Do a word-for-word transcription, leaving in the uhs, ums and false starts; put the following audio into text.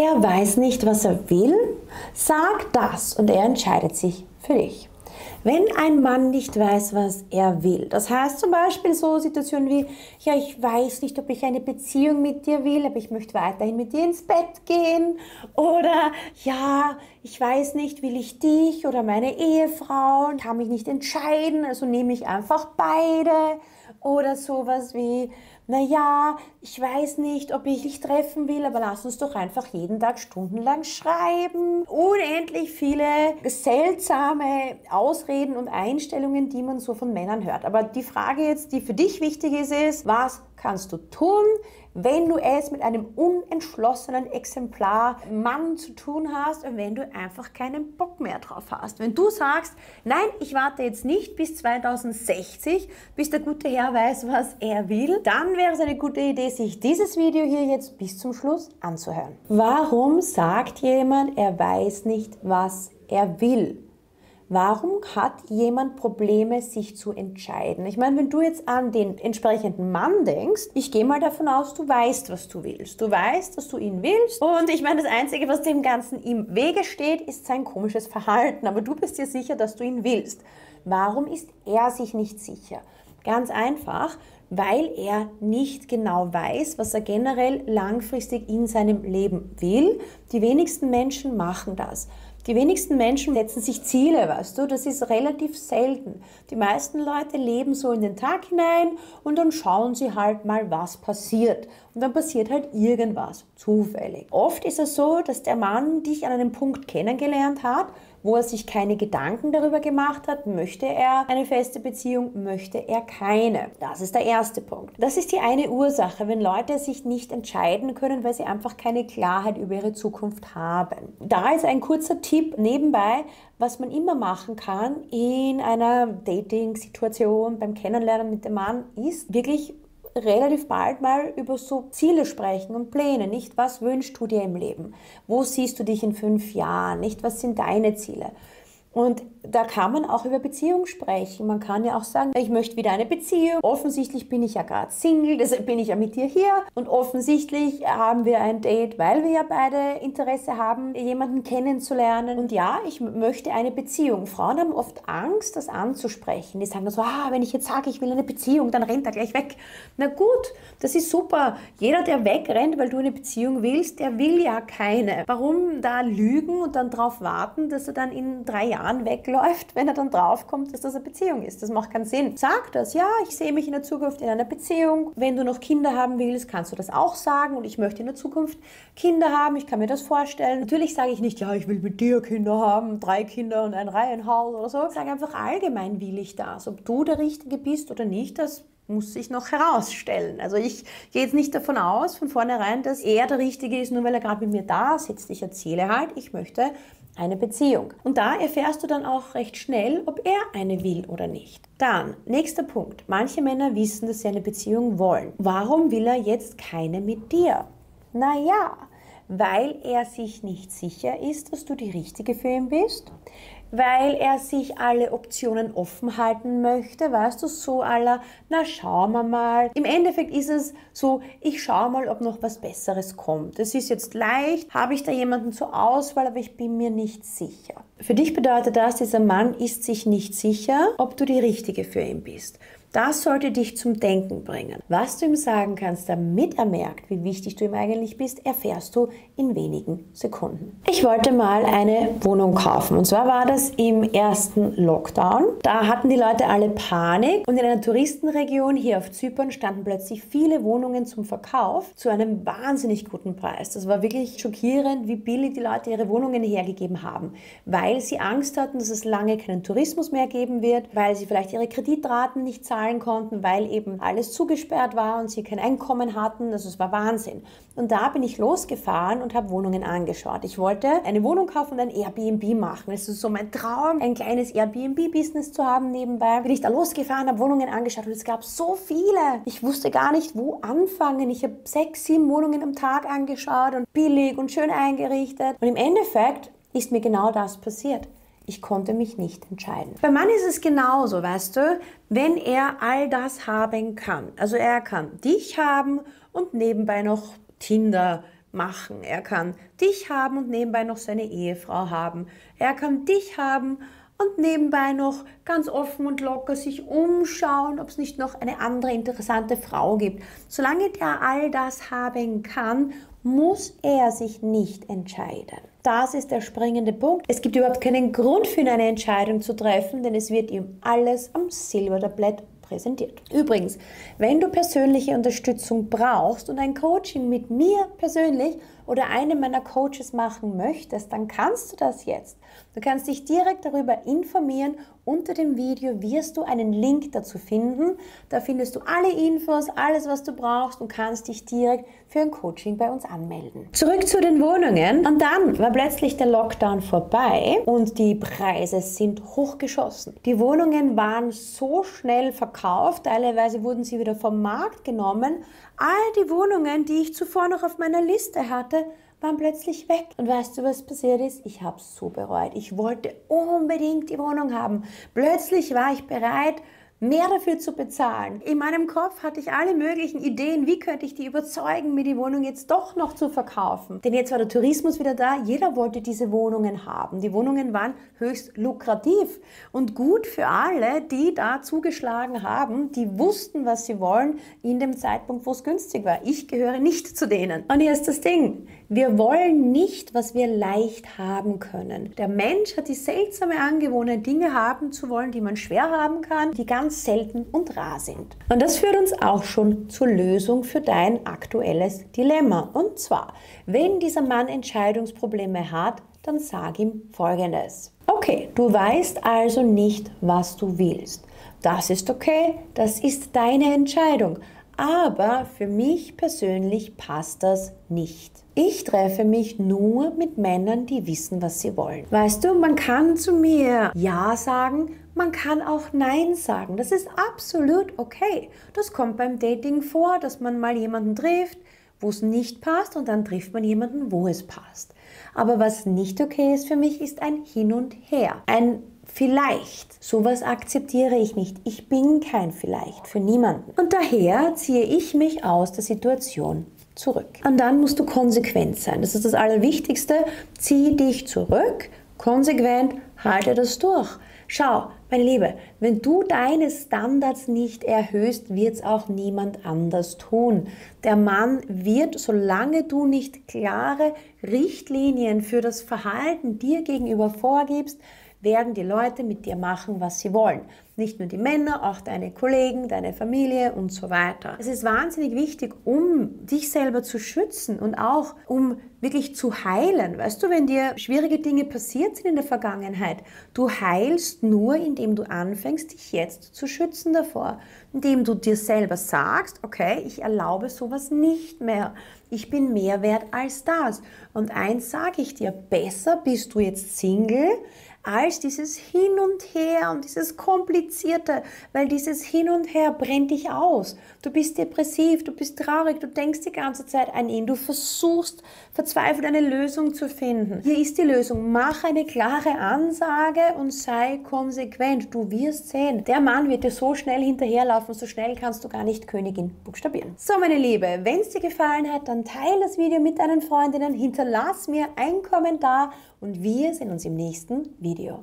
Er weiß nicht, was er will, sag das und er entscheidet sich für dich. Wenn ein Mann nicht weiß, was er will, das heißt zum Beispiel so Situationen wie, ja, ich weiß nicht, ob ich eine Beziehung mit dir will, aber ich möchte weiterhin mit dir ins Bett gehen, oder ja, ich weiß nicht, will ich dich oder meine Ehefrau, kann mich nicht entscheiden, also nehme ich einfach beide, oder sowas wie, naja, ich weiß nicht, ob ich dich treffen will, aber lass uns doch einfach jeden Tag stundenlang schreiben. Unendlich viele seltsame Ausreden und Einstellungen, die man so von Männern hört. Aber die Frage jetzt, die für dich wichtig ist, ist, was kannst du tun, wenn du es mit einem unentschlossenen Exemplar Mann zu tun hast und wenn du einfach keinen Bock mehr drauf hast? Wenn du sagst, nein, ich warte jetzt nicht bis zweitausendsechzig, bis der gute Herr weiß, was er will, dann wäre es eine gute Idee, sich dieses Video hier jetzt bis zum Schluss anzuhören. Warum sagt jemand, er weiß nicht, was er will? Warum hat jemand Probleme, sich zu entscheiden? Ich meine, wenn du jetzt an den entsprechenden Mann denkst, ich gehe mal davon aus, du weißt, was du willst. Du weißt, dass du ihn willst. Und ich meine, das Einzige, was dem Ganzen im Wege steht, ist sein komisches Verhalten. Aber du bist dir sicher, dass du ihn willst. Warum ist er sich nicht sicher? Ganz einfach, weil er nicht genau weiß, was er generell langfristig in seinem Leben will. Die wenigsten Menschen machen das. Die wenigsten Menschen setzen sich Ziele, weißt du, das ist relativ selten. Die meisten Leute leben so in den Tag hinein und dann schauen sie halt mal, was passiert. Und dann passiert halt irgendwas, zufällig. Oft ist es so, dass der Mann dich an einem Punkt kennengelernt hat, wo er sich keine Gedanken darüber gemacht hat, möchte er eine feste Beziehung, möchte er keine. Das ist der erste Punkt. Das ist die eine Ursache, wenn Leute sich nicht entscheiden können, weil sie einfach keine Klarheit über ihre Zukunft haben. Da ist ein kurzer Tipp nebenbei, was man immer machen kann in einer Dating-Situation, beim Kennenlernen mit dem Mann, ist wirklich relativ bald mal über so Ziele sprechen und Pläne, nicht? Was wünschst du dir im Leben? Wo siehst du dich in fünf Jahren? Nicht? Was sind deine Ziele? Und da kann man auch über Beziehung sprechen. Man kann ja auch sagen, ich möchte wieder eine Beziehung. Offensichtlich bin ich ja gerade Single, deshalb bin ich ja mit dir hier. Und offensichtlich haben wir ein Date, weil wir ja beide Interesse haben, jemanden kennenzulernen. Und ja, ich möchte eine Beziehung. Frauen haben oft Angst, das anzusprechen. Die sagen dann so, ah, wenn ich jetzt sage, ich will eine Beziehung, dann rennt er gleich weg. Na gut, das ist super. Jeder, der wegrennt, weil du eine Beziehung willst, der will ja keine. Warum da lügen und dann darauf warten, dass er dann in drei Jahren wegläuft, wenn er dann draufkommt, dass das eine Beziehung ist. Das macht keinen Sinn. Sag das, ja, ich sehe mich in der Zukunft in einer Beziehung. Wenn du noch Kinder haben willst, kannst du das auch sagen und ich möchte in der Zukunft Kinder haben, ich kann mir das vorstellen. Natürlich sage ich nicht, ja, ich will mit dir Kinder haben, drei Kinder und ein Reihenhaus oder so. Sag einfach allgemein, will ich das. Ob du der Richtige bist oder nicht, das muss sich noch herausstellen. Also ich gehe jetzt nicht davon aus, von vornherein, dass er der Richtige ist, nur weil er gerade mit mir da sitzt. Ich erzähle halt, ich möchte eine Beziehung. Und da erfährst du dann auch recht schnell, ob er eine will oder nicht. Dann, nächster Punkt. Manche Männer wissen, dass sie eine Beziehung wollen. Warum will er jetzt keine mit dir? Naja, weil er sich nicht sicher ist, dass du die Richtige für ihn bist. Weil er sich alle Optionen offen halten möchte, weißt du, so aller, na schauen wir mal. Im Endeffekt ist es so, ich schaue mal, ob noch was Besseres kommt. Es ist jetzt leicht, habe ich da jemanden zur Auswahl, aber ich bin mir nicht sicher. Für dich bedeutet das, dieser Mann ist sich nicht sicher, ob du die Richtige für ihn bist. Das sollte dich zum Denken bringen. Was du ihm sagen kannst, damit er merkt, wie wichtig du ihm eigentlich bist, erfährst du in wenigen Sekunden. Ich wollte mal eine Wohnung kaufen. Und zwar war das im ersten Lockdown. Da hatten die Leute alle Panik. Und in einer Touristenregion hier auf Zypern standen plötzlich viele Wohnungen zum Verkauf zu einem wahnsinnig guten Preis. Das war wirklich schockierend, wie billig die Leute ihre Wohnungen hergegeben haben. Weil sie Angst hatten, dass es lange keinen Tourismus mehr geben wird, weil sie vielleicht ihre Kreditraten nicht zahlen konnten, weil eben alles zugesperrt war und sie kein Einkommen hatten. Also es war Wahnsinn. Und da bin ich losgefahren und habe Wohnungen angeschaut. Ich wollte eine Wohnung kaufen und ein Airbnb machen. Es ist so mein Traum, ein kleines Airbnb-Business zu haben nebenbei. Bin ich da losgefahren, habe Wohnungen angeschaut und es gab so viele. Ich wusste gar nicht, wo anfangen. Ich habe sechs, sieben Wohnungen am Tag angeschaut und billig und schön eingerichtet. Und im Endeffekt ist mir genau das passiert. Ich konnte mich nicht entscheiden. Beim Mann ist es genauso, weißt du, wenn er all das haben kann. Also er kann dich haben und nebenbei noch Tinder, machen. Er kann dich haben und nebenbei noch seine Ehefrau haben. Er kann dich haben und nebenbei noch ganz offen und locker sich umschauen, ob es nicht noch eine andere interessante Frau gibt. Solange der all das haben kann, muss er sich nicht entscheiden. Das ist der springende Punkt. Es gibt überhaupt keinen Grund für ihn, eine Entscheidung zu treffen, denn es wird ihm alles am Silbertablett präsentiert. Übrigens, wenn du persönliche Unterstützung brauchst und ein Coaching mit mir persönlich oder einem meiner Coaches machen möchtest, dann kannst du das jetzt. Du kannst dich direkt darüber informieren. Unter dem Video wirst du einen Link dazu finden. Da findest du alle Infos, alles was du brauchst und kannst dich direkt für ein Coaching bei uns anmelden. Zurück zu den Wohnungen. Und dann war plötzlich der Lockdown vorbei und die Preise sind hochgeschossen. Die Wohnungen waren so schnell verkauft, teilweise wurden sie wieder vom Markt genommen. All die Wohnungen, die ich zuvor noch auf meiner Liste hatte, waren plötzlich weg. Und weißt du, was passiert ist? Ich habe es so bereut. Ich wollte unbedingt die Wohnung haben. Plötzlich war ich bereit, mehr dafür zu bezahlen. In meinem Kopf hatte ich alle möglichen Ideen, wie könnte ich die überzeugen, mir die Wohnung jetzt doch noch zu verkaufen. Denn jetzt war der Tourismus wieder da, jeder wollte diese Wohnungen haben. Die Wohnungen waren höchst lukrativ und gut für alle, die da zugeschlagen haben, die wussten, was sie wollen, in dem Zeitpunkt, wo es günstig war. Ich gehöre nicht zu denen. Und hier ist das Ding, wir wollen nicht, was wir leicht haben können. Der Mensch hat die seltsame Angewohnheit, Dinge haben zu wollen, die man schwer haben kann, die ganz selten und rar sind. Und das führt uns auch schon zur Lösung für dein aktuelles Dilemma. Und zwar, wenn dieser Mann Entscheidungsprobleme hat, dann sag ihm Folgendes. Okay, du weißt also nicht, was du willst. Das ist okay, das ist deine Entscheidung. Aber für mich persönlich passt das nicht. Ich treffe mich nur mit Männern, die wissen, was sie wollen. Weißt du, man kann zu mir Ja sagen, man kann auch Nein sagen. Das ist absolut okay. Das kommt beim Dating vor, dass man mal jemanden trifft, wo es nicht passt und dann trifft man jemanden, wo es passt. Aber was nicht okay ist für mich, ist ein Hin und Her. Ein Vielleicht. Sowas akzeptiere ich nicht. Ich bin kein Vielleicht für niemanden. Und daher ziehe ich mich aus der Situation zurück. Und dann musst du konsequent sein. Das ist das Allerwichtigste. Zieh dich zurück, konsequent, halte das durch. Schau, meine Liebe, wenn du deine Standards nicht erhöhst, wird es auch niemand anders tun. Der Mann wird, solange du nicht klare Richtlinien für das Verhalten dir gegenüber vorgibst, werden die Leute mit dir machen, was sie wollen. Nicht nur die Männer, auch deine Kollegen, deine Familie und so weiter. Es ist wahnsinnig wichtig, um dich selber zu schützen und auch um wirklich zu heilen. Weißt du, wenn dir schwierige Dinge passiert sind in der Vergangenheit, du heilst nur, indem du anfängst, dich jetzt zu schützen davor. Indem du dir selber sagst, okay, ich erlaube sowas nicht mehr. Ich bin mehr wert als das. Und eins sage ich dir, besser bist du jetzt Single, als dieses Hin und Her und dieses Komplizierte, weil dieses Hin und Her brennt dich aus. Du bist depressiv, du bist traurig, du denkst die ganze Zeit an ihn, du versuchst verzweifelt eine Lösung zu finden. Hier ist die Lösung, mach eine klare Ansage und sei konsequent, du wirst sehen. Der Mann wird dir so schnell hinterherlaufen, so schnell kannst du gar nicht Königin buchstabieren. So meine Liebe, wenn es dir gefallen hat, dann teile das Video mit deinen Freundinnen, hinterlass mir einen Kommentar und wir sehen uns im nächsten Video.